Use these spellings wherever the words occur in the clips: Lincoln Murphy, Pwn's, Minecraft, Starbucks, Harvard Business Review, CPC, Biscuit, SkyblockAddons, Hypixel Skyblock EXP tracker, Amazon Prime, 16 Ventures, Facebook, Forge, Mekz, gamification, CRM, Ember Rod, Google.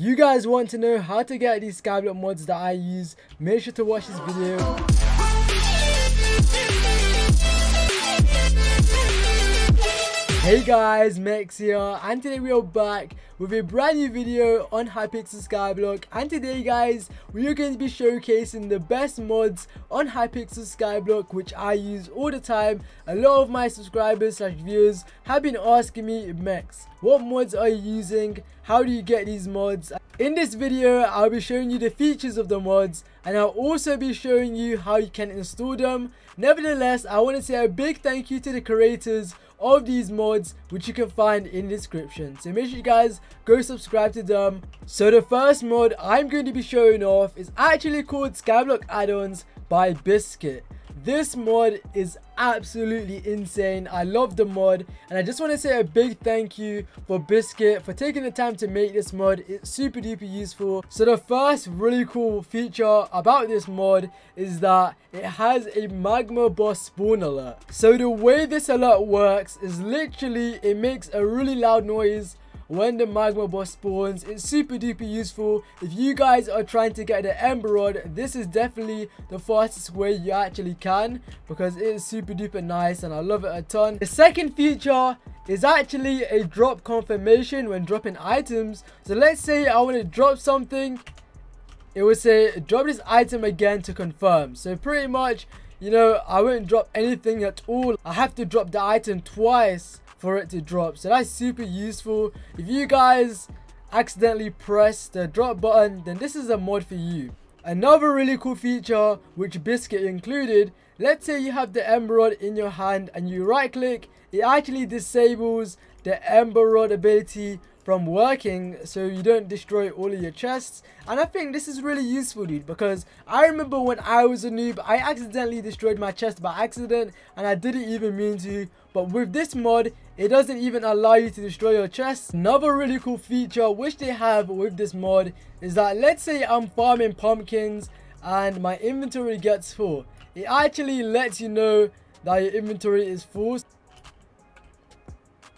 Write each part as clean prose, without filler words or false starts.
if you guys want to know how to get these Skyblock mods that I use, make sure to watch this video. Hey guys, Mekz here, and today we are back with a brand new video on Hypixel Skyblock, and today guys we are going to be showcasing the best mods on Hypixel Skyblock which I use all the time. A lot of my subscribers / viewers have been asking me, Mekz, what mods are you using? How do you get these mods? In this video I'll be showing you the features of the mods, and I'll also be showing you how you can install them. Nevertheless, I want to say a big thank you to the creators of these mods which you can find in the description, so make sure you guys go subscribe to them. So the first mod I'm going to be showing off is actually called SkyblockAddons by Biscuit. This mod is absolutely insane. I love the mod, and I just want to say a big thank you for Biscuit for taking the time to make this mod. It's super duper useful. So the first really cool feature about this mod is that it has a magma boss spawn alert. So the way this alert works is literally it makes a really loud noise when the magma boss spawns. It's super duper useful. If you guys are trying to get the Ember Rod, this is definitely the fastest way you actually can, because it is super duper nice and I love it a ton. The second feature is actually a drop confirmation when dropping items. So let's say I want to drop something, it will say drop this item again to confirm. So pretty much, you know, I won't drop anything at all. I have to drop the item twice for it to drop, so that's super useful. If you guys accidentally press the drop button, then this is a mod for you. Another really cool feature which Biscuit included, let's say you have the Ember Rod in your hand and you right click, it actually disables the Ember Rod ability from working, so you don't destroy all of your chests. And I think this is really useful, dude, because I remember when I was a noob, I accidentally destroyed my chest by accident and I didn't even mean to, but with this mod it doesn't even allow you to destroy your chest. Another really cool feature which they have with this mod is that let's say I'm farming pumpkins and my inventory gets full, it actually lets you know that your inventory is full.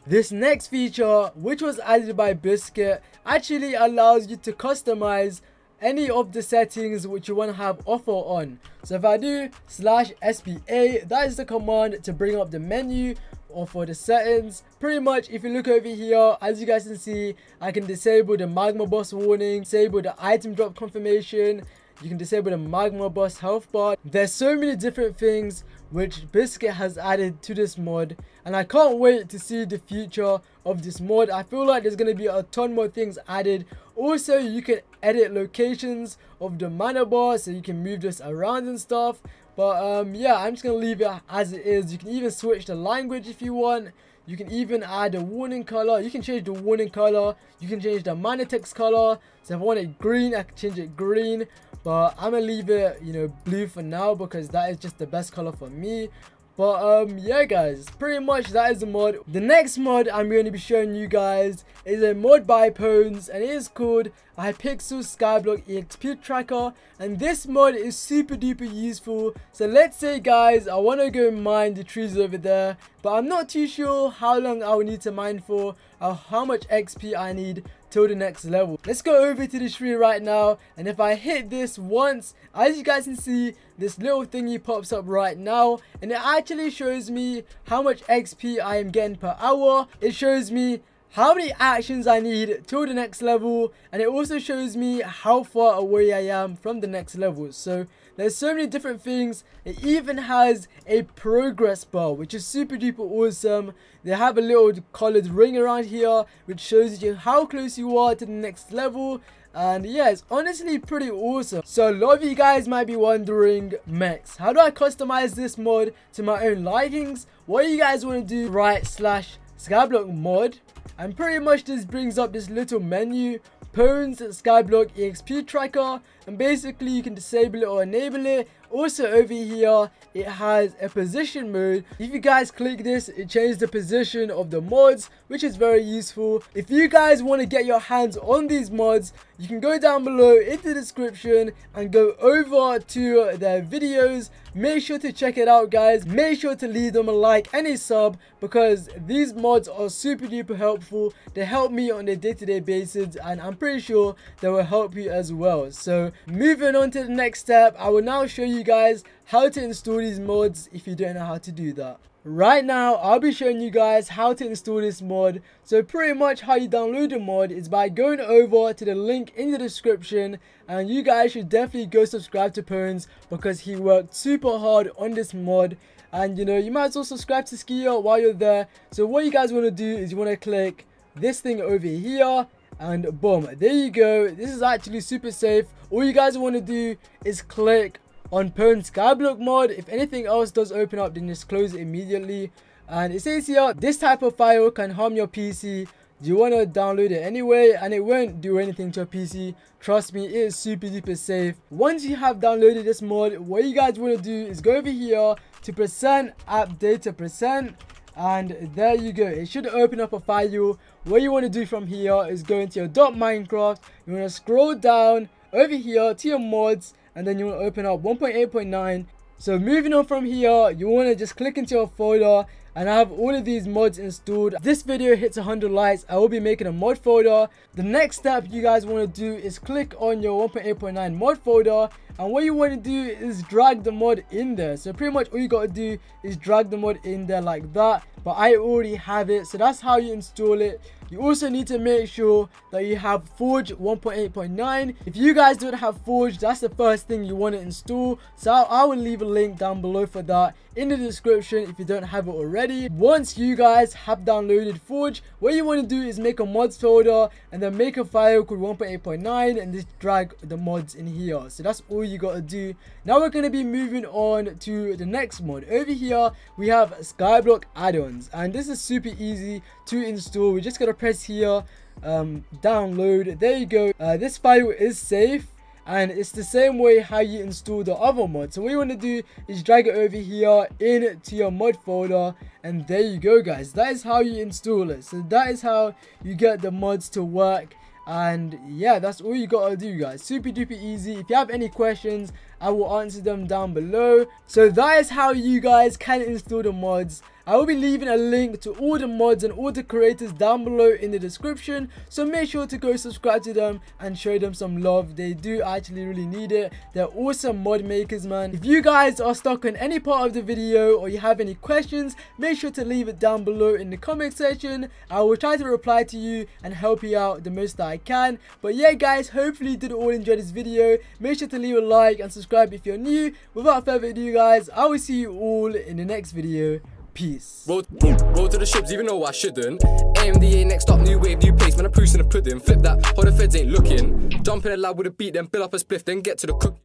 This next feature, which was added by Biscuit, actually allows you to customize any of the settings which you want to have off or on. So if I do /SPA, that is the command to bring up the menu or for the settings. Pretty much, if you look over here, as you guys can see, I can disable the magma boss warning, disable the item drop confirmation, you can disable the magma boss health bar. There's so many different things which Biscuit has added to this mod, and I can't wait to see the future of this mod. I feel like there's going to be a ton more things added. Also, you can edit locations of the mana bar, so you can move this around and stuff. But yeah, I'm just going to leave it as it is. You can even switch the language if you want. You can even add a warning color. You can change the warning color. You can change the mana text color. So if I want it green, I can change it green. But I'm going to leave it, you know, blue for now, because that is just the best color for me. But yeah guys, pretty much that is the mod. The next mod I'm going to be showing you guys is a mod by Pwn's, and it is called Hypixel Skyblock EXP tracker, and this mod is super duper useful. So let's say guys I want to go mine the trees over there, but I'm not too sure how long I will need to mine for or how much XP I need till the next level. Let's go over to the tree right now, and if I hit this once, as you guys can see, this little thingy pops up right now, and it actually shows me how much XP I am getting per hour. It shows me how many actions I need till the next level, and it also shows me how far away I am from the next level. So there's so many different things. It even has a progress bar, which is super duper awesome. They have a little colored ring around here which shows you how close you are to the next level. And yeah, it's honestly pretty awesome. So a lot of you guys might be wondering, Mekz, how do I customize this mod to my own likings? What do you guys want to do? Right /Skyblock mod, and pretty much this brings up this little menu, Pwn's Skyblock EXP tracker, and basically you can disable it or enable it, Also over here, it has a position mode. If you guys click this, it changes the position of the mods, which is very useful. If you guys want to get your hands on these mods, you can go down below into the description and go over to their videos. Make sure to check it out, guys. Make sure to leave them a like and a sub, because these mods are super duper helpful. They help me on a day-to-day basis, and I'm pretty sure they will help you as well. So moving on to the next step, I will now show you guys how to install these mods if you don't know how to do that. Right now, I'll be showing you guys how to install this mod. So pretty much how you download the mod is by going over to the link in the description, and you guys should definitely go subscribe to Pwn's, because he worked super hard on this mod. And you know, you might as well subscribe to Skyo while you're there. So what you guys want to do is you want to click this thing over here, and boom, there you go. This is actually super safe. All you guys want to do is click on Pwn's Skyblock mod. If anything else does open up, then just close it immediately. And it says here, this type of file can harm your PC. Do you want to download it anyway? And it won't do anything to your PC. Trust me, it is super duper safe. Once you have downloaded this mod, what you guys want to do is go over here to %appdata%, and there you go. It should open up a file. What you want to do from here is go into your .minecraft. You want to scroll down over here to your mods, and then you want to open up 1.8.9. so moving on from here, you want to just click into your folder, and I have all of these mods installed. This video hits 100 likes, I will be making a mod folder. The next step you guys want to do is click on your 1.8.9 mod folder, and what you want to do is drag the mod in there. So pretty much all you got to do is drag the mod in there like that, but I already have it, so that's how you install it. You also need to make sure that you have Forge 1.8.9. if you guys don't have Forge, that's the first thing you want to install, so I will leave a link down below for that in the description if you don't have it already. Once you guys have downloaded Forge, what you want to do is make a mods folder and then make a file called 1.8.9 and just drag the mods in here. So that's all you gotta do. Now we're gonna be moving on to the next mod. Over here we have Skyblock add-ons, and this is super easy to install. We're just gonna press here, download, there you go. This file is safe, and it's the same way how you install the other mod. So what you want to do is drag it over here into your mod folder, and there you go, guys. That is how you install it. So that is how you get the mods to work. And yeah, that's all you gotta do, guys. Super duper easy. If you have any questions, I will answer them down below. So that is how you guys can install the mods. I will be leaving a link to all the mods and all the creators down below in the description, so make sure to go subscribe to them and show them some love. They do actually really need it. They're awesome mod makers, man. If you guys are stuck on any part of the video or you have any questions, make sure to leave it down below in the comment section. I will try to reply to you and help you out the most that I can. But yeah, guys, hopefully you did all enjoy this video. Make sure to leave a like and subscribe if you're new. Without further ado, guys, I will see you all in the next video. Peace. Roll to the ships, even though I shouldn't. AMDA next up, new wave, new pace. Man, I'm proofs in the pudding. Flip that, how the feds ain't looking. Jump in the lab with a beat, then build up a spliff, then get to the cook.